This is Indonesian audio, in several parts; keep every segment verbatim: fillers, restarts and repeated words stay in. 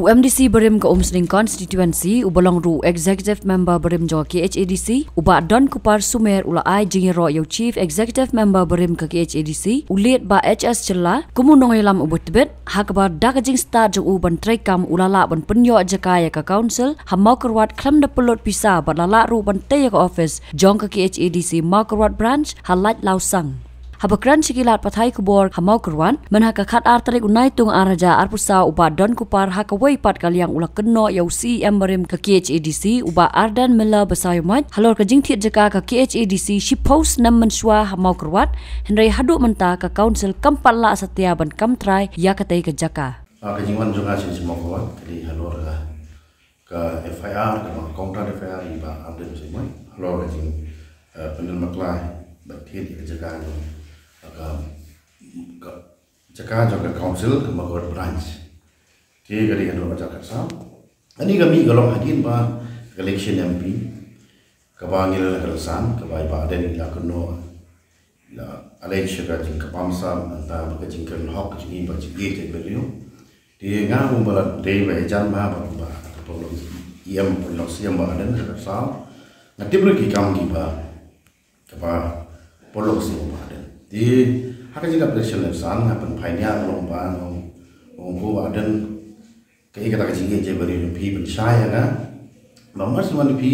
U M D C berim ke Umsning Constituency, ubalong ru Executive Member berim jo K H A D C, uba Don Kupar Sumer ula ai jingiro yau Chief Executive Member berim ke K H A D C, uliet ba H S Chela, kumunong yelam ubut tibet, hakabar dakajing star jong uban trekam ulala ban penyo jakaya ke Council, hamau kerwat klam da pelot pisa ban lala ru ban teya ke Office, jong ke K H A D C mau kerwat branch, halat lausang. Habakran sikilat pathai kubor hamau kerwan menhakakat artarik unai tung araja arpusa uba Don Kupar hakawai pat kaliang ulah keno yau C M berim ke K H A D C uba Ardan Mela besayumat halor kejing tiat jeka ke K H A D C shipos nam mensua hamau kerwan henry haduk mentah ke Council kempat la setia ban kamtrai ya katai ke jaka kejingan juga sini semua kerwan jadi halor ke F I R dan kontra F I R uba Ardan semua halor kejing pendel maklai bertiat ke jaka ke cekah juga Council ke Magor branch ke kali yang dua macam kesal ini kami kalau hadir bah election M P kebangilan kerasan kebaik bah ada ni lah kuno lah election kerjing kepamsa antara kerjing kerjok ini berjegi terbeliau di ngah umbalat day wajan bah bah atau pun iam pun siam bah ada ni kesal nanti pergi kami bah kebah polong siam bah ada di hak jika presiden sang hapen painya long ba long long bu aden ke ikata jinge je beri pi ben saya na nomor sembilan pi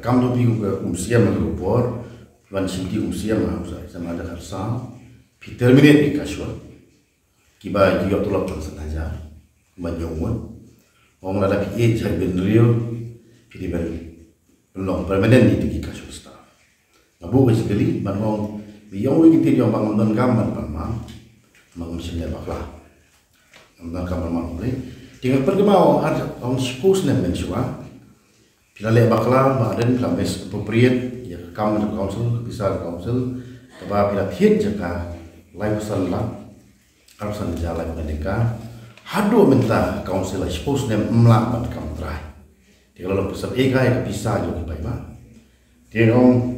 kam do pi umsia ma do por ban sinti umsia ma usa sama ada harsa pi terminate di kasual kiba yo tolak tong sengaja ban yongun ong la da pi je ben rio pi di ben long permanent di kasual sta ngabu ke sekali ban ong biyong wiki ti diong bang ngon gamban bang mang mang sendel bakla ngon gamban mang le tinga pergemao ar ong spus nem mensua pilale bakla ma den klames appropriate ya kam na Council bisa Council kaba pila thiet jaka live sallah kam san jala meneka hadu minta Council spus nem mla bat kam trai tinga lo pusap ega ya bisa yo bai ma tinga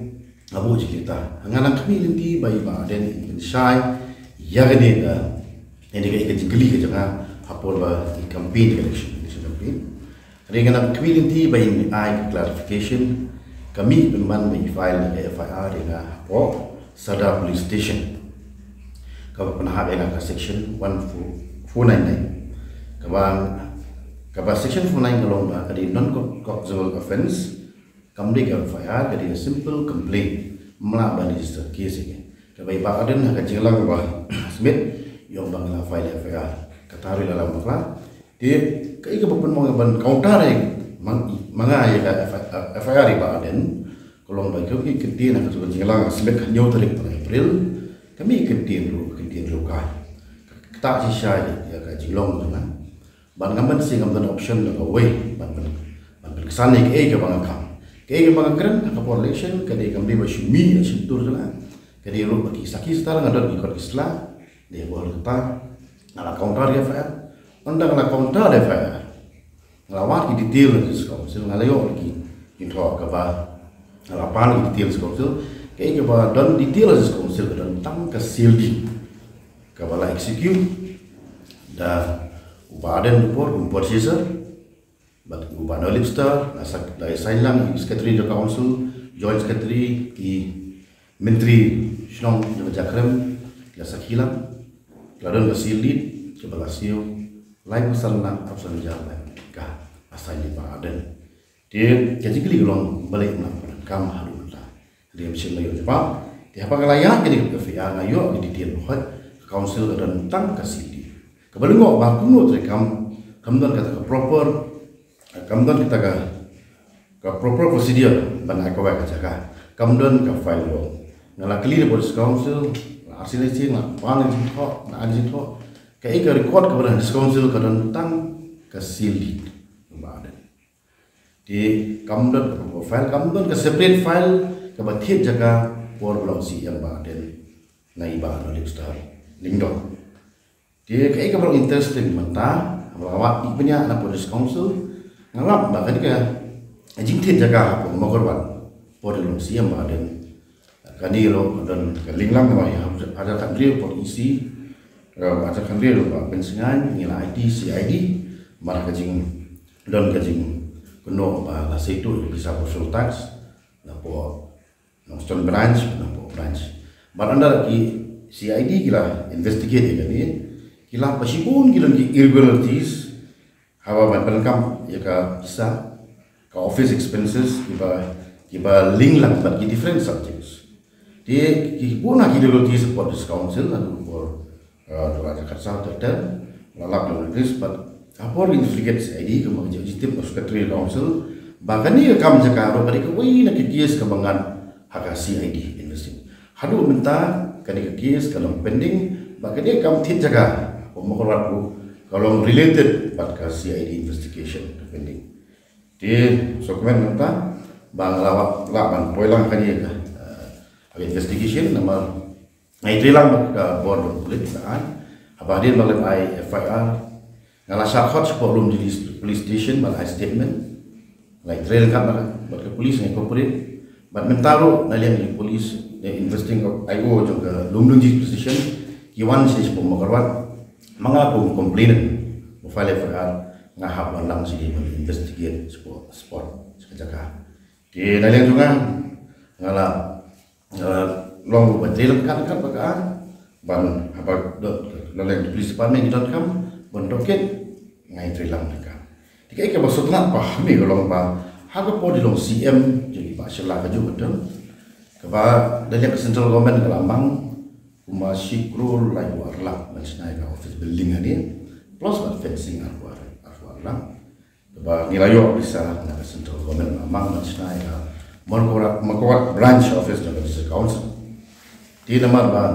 abu cerita, angan kami nanti bayi bah dan saya yakin dia ini kita ikut geli ke jangan apol bah campaign election election campaign. Jadi angan kami nanti bayi ai clarification kami memang bayi file F I R dengan apol Sada Police Station. Kau pernah ada ke section one four nine nine. Kau kau section one four nine nine kalau bah ada non cognizable offence. Kembali ke F I R jadi simple complaint melaban register case ini. Kebaik Pak Aden akan jelang bahwa Smith yang bangla file F I R ketahui dalam makla dia keika beban mengaban counter yang mengai ke F I R Pak Aden kalau bagi kami ketin akan sudah jelang Smith nyaw tarik pada April kami ketin dulu ketin dulu kan tak sisa ya ke jelang dengan ban ngaman sih ngaman option dengan way ban ban kesan yang keika bangkam kaya kembangan keren, angka polation, kaya kembali bersyumi, asyutur jalan, kaya rupa kisah-kisah setelah ngadar di Islam, dia boleh letak, ngalah kauntar ya F I R, anda ngalah kauntar ya F I R, ngelawat di detail di Council, ngalayok lagi, itu kebah, ngelapan di detail di Council, kaya kebah dan detail di Council, tentang kesildi, kebah lah execute, dan upah ada yang dipor, dipor sisa, Uban Olipster, nasak dari Sailang, Sekretari Joko Council, Joint Sekretari di Menteri Shnong Jawa Jakrem, nasak hilang, keladon kesilit, kebalasio, lain masalah absen jalan, kah asal di Baden. Dia jadi kiri golong balik melakukan kam harulah. Dia mesin layu cepat, dia apa kelayak jadi kefian layu di dia buat Council tentang kesilit. Kebalengok bakuno terekam, kemudian kata ke proper. Kemudian kita ke ke proper prosedur benar kau baca kan. Kemudian ke file lo. Nala clear police council, hasil sih nak paling top, nak anjing top. Kei ke record kepada council tentang kesilid kemudian. Di kemudian ke file, kemudian ke separate file ke batik jaga war belum sih yang baden naiban oleh star lingdong. Di kei ke baru interesting mata, melawat ibunya anak police council. Ngalap mbak tadi kan anjing tin jaga apa mau korban pada long siam dan kali lo dan kelinglang sama ya ada kan dia polisi ada kan dia lo pensiunan nilai I D C I D mana kajing don kajing kuno ba la seitu bisa konsultasi napo nongstone branch napo branch baranda ki C I D kila investigate kali kila pasibun kila irregularities hawa ban penkam ya ka bisa ka office expenses kiba kiba link lang bat ki different subjects di ki puna ki dulu di support council anu for doa Jakarta tertel lalap dan Inggris bat apor investigate C I D ke mangja sistem secretary council bahkan ni kam jakaro bari ke wei nak kies kebangan hak C I D investigate hadu minta kali kies kalau pending bahkan dia kam tin jaga pemokorat lu kalau related bat ka C I D investigation pending di dokumen nanta bang lawak laban poilang kali ka investigation nama ai dilang ka board police saan abadi malam ai F I R ngala shortcut problem di police station mal ai statement like trail ka mara bat ka police ni corporate bat mentaro nalian di police the investing of I O juga lumlung di position kiwan sih pemokorwat mengaku komplain file F I R ngahap lang sih investigate sport sport sekejaka di dalam juga ngala long betul kan kan pakaan ban apa dalam di police department dot com ban docket ngai trilang kan dikai ke maksudna pahami golong ba hago po di long C M jadi bahasa kaju betul keba dalam central government kelamang kumasi krul lain warla mengenai office building ini plus ban fencing arwar lang sebab nilayo bisa nak central government amang nasional mengkuat mengkuat branch office dan council di nama ban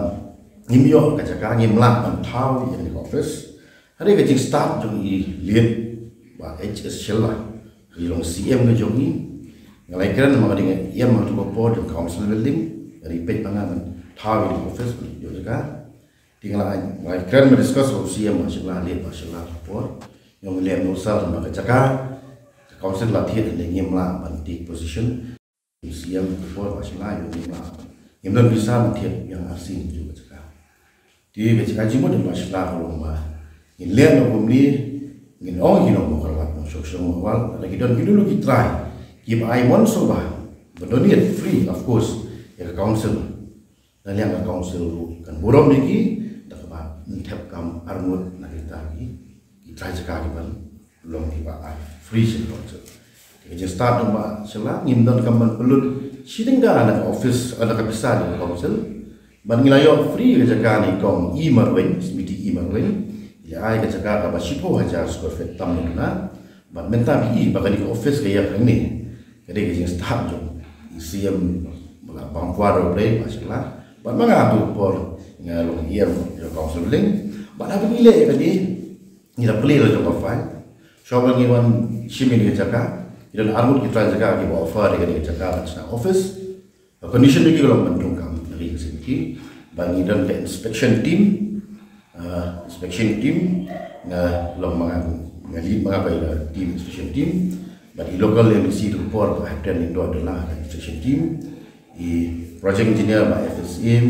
nimyo kajakan nimlah ban tau yang di office hari kecil staff jong i lead ba H S Shella hilong C M ke jong ni ngalai keren maka dengan ia mengatur board dan council building dari pet pangan tau di office yo juga tinggal ngalai keren mendiskus C M masalah lead masalah board yang melihat usaha dan kecakar kawasan latihan dan nyimlah bantik position siam for nasional yang nyimlah nyimlah bisa matihan yang asing juga cakar di kecakar cimo dan masalah kalau mbak ngelihat nombom ni ngin oh ngin nombom kalau mbak syok-syok awal lagi dan kita dulu kita try give I one sobah berdonate free of course ya ke council dan yang ke council kan borong lagi tak kebab mentep kam armut nak kita lagi try sekali ban belum dibawa free seluruh kerja start nombor selang ngimdan kaman pelut sidang dah ada office ada kebiasaan di council ban ngilayo free kerja kani kong i marwen smiti i marwen ya ai kerja kata basipo hajar square feet tamna ban menta bi bagi di office kaya ini jadi kerja start jom siam bola bangkuar boleh masalah ban mengatur por ngalung iam di council link ban apa nilai tadi nira play lo joko fai shoba ngi wan shimi ni jaka idan armut ki tran jaka ki offer ni jaka na office a condition ni ki lo mandung kam ni ki sin ki ban idan the inspection team uh, inspection team na lo ma ngali ma ba ila team inspection team ba di local M C report ba ten ni do la inspection team i project engineer ba F S M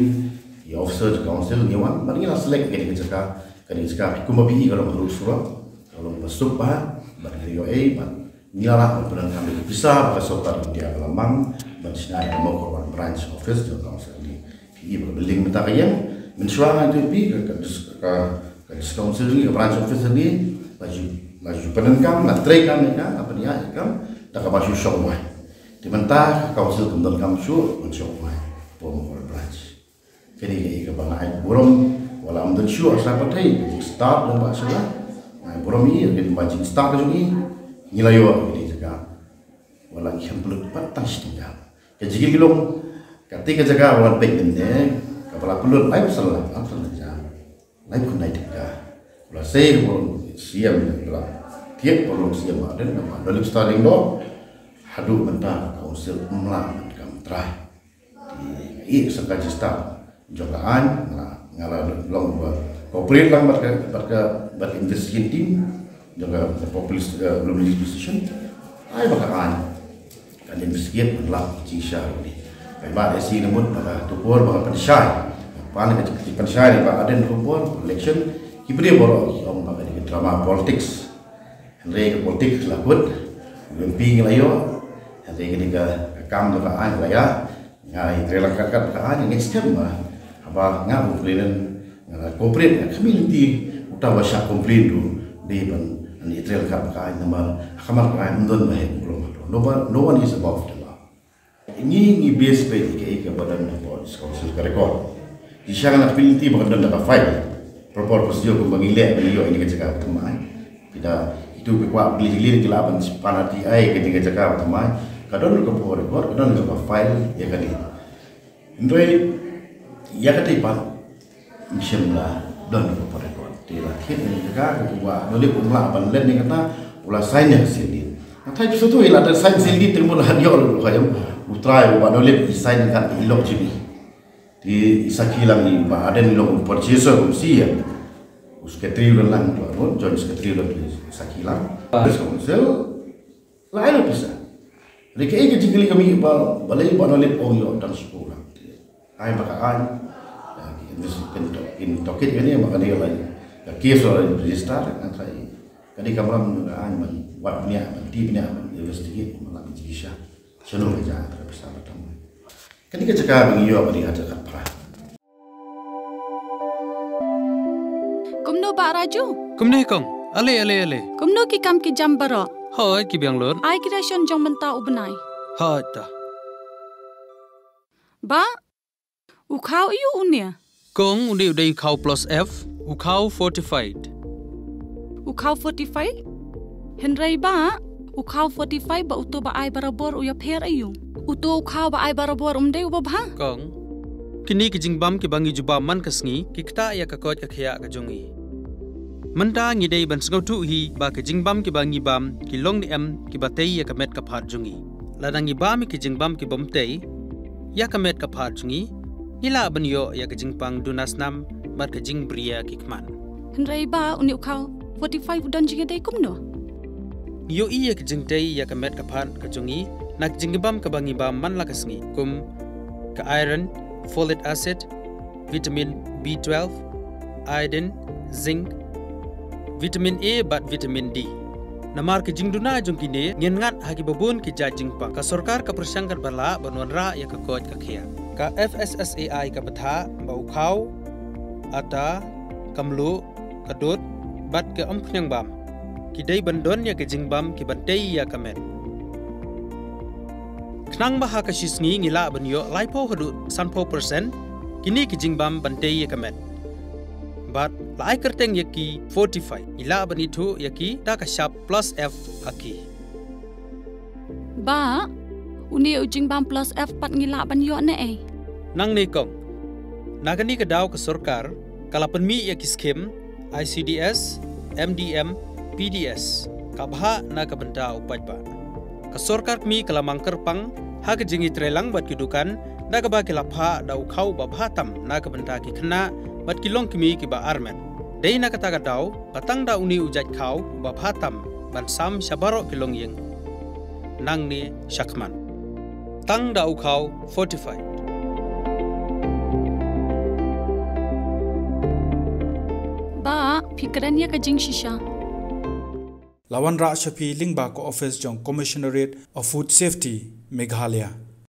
i officer council ni wan ban ngira select ni jaka kali sekali aku mabi kalau perlu surat kalau masuk bah bagi yo eh bah nialah pernah kami bisa besokan dia lambang bersinai mau korban branch office dan kawasan ini di berbeling minta yang mensuangan itu pi ke ke council ini branch office ini laju laju penengkam lah trekan mereka apa ni ya kan tak masuk semua dimenta council kemudian kamu sur mensuangan pemukul branch jadi kebangan burung wala am dan sure siapa tadi start dan pak sudah nah boromi dia macam start ke sini nilai yo ini jaga wala yang belum pantas tinggal jadi gilong ketika jaga wala pengen deh kepala pelut live salah langsung saja live kunai jaga wala saya pun siam lah tiap perlu siam ada nama dalam starting do hadu mentah kausil umlah kamu try di sekali start jagaan nah ngalah long buat corporate lang mereka mereka berinvestasi tim juga populis belum di position ay bakalan kan investigate menlap cisha ni baik esi namun pada tupor pada pensyai pan ke pensyai pada ada tupor election kibri borok om pada drama politics Henry ke politik selakut, lumpi ngelayo, Henry ke kam doka ai laya, ngai Henry langkat-kat ka ai next step mah, apa ngam komplain, komplain, community utawa sya komplain do di ban ni trail ka ka ai nama kamar ka ndon ma he kulo ma no one no one is above the law. Ini ni base pay ke ke badan board council ka record di sya na community badan da ka file propor prosedur ko mangile yo ini ke cakap temai kita itu kuat beli-beli kelapan sepana ti ai ketika cakap temai kadon ko por record kadon ko file ya kali ndoi ya kali pa insyaallah don ko por record dilatih negara kedua boleh umlah balen ni kata ulah sainya sini kata itu tu ialah dan sain sini termul hadior kayam utrai ba dolep isain kat ilok jibi di isakilang ni ba ada ni lok purchaser usia usketri lang tu pun join usketri lok isakilang terus konsel lain bisa reka ini tinggali kami ba balai ba dolep ong dan sekolah ai bakakan in toket ini makanya lain Kiev soalnya berjistar, kan saya. Kali kamu menggunakan wapnya, tiapnya, investigasi malam jisya, seluruh kerja terbesar pertama. Ketika cakap mengiu apa dia cakap perah. Kumno Pak Raju. Kumno kong, ale ale ale. Kumno kikam kijam baro. Ha, kibiang lor. Ai kira sion jong mentah ubenai. Ha, dah. Ba, ukau iu unia. Kong undi udah ukau plus F. Ukau fortified. Ukau fortified? Henry ba, ukau fortified ba uto ba ai barabor uya pher ayu. Uto ukau ba ai barabor umde uba bha. Kong. Kini kijingbam ki bangi juba man kasngi ki kta ya kakot ka khya ka jongi. Manta ngidei ban sngau tu hi ba kijingbam ki bangi bam ki long em ki batei ya kamet ka phar jongi. Ladangi ba mi kijingbam ki bomtei ya kamet ka phar jongi. Ila banyo ya kijingpang dunasnam mat kajing bria kikman henrai ba uni ukau forty-five dan jige dai kumno yo iya kajing dai ya kamet kapan kajungi nak jingbam kabangi ba man lakasni kum ka iron folate acid vitamin B twelve iodine zinc vitamin A bat vitamin D namar kajing duna jungki ne ngen ngat hagi babun ki jajing pa ka sarkar ka prasangkar bala banwanra ya ka koj ka khia ka F S S A I ka batha ba ukau Ata, kamlu, kadut, bat ke om kenyang bam. Kidai bandon ya ke jingbam ki bantai ya kamen. Knang baha kashisni ngila banyo laipo hadu sanpo persen, kini ke jingbam bantai ya kamen. Bat lai kerteng yaki forty-five, ngila banitu yaki takasyap plus F aki. Ba, uni jingbam plus F pat ngila banyo ne eh. Nang nekong. Nagani ke dau ke sorkar kalapan mi ya kiskem I C D S M D M P D S kabha na ka benda upat ba ke sorkar mi kalamang kerpang ha ke jingi trelang bat kidukan na ka ba ke lapha dau khau ba bhatam na ka benda ki khna bat kilong kimi ki ba armen dei na kata ka dau batang da uni ujat khau ba bhatam ban sam sabaro kilong yeng nang ni syakman tang dau khau forty-five Ba, pikiran ya kajing shisha. Lawan Rak Shafi Lingba ke Office Jong Commissionerate of Food Safety, Meghalaya.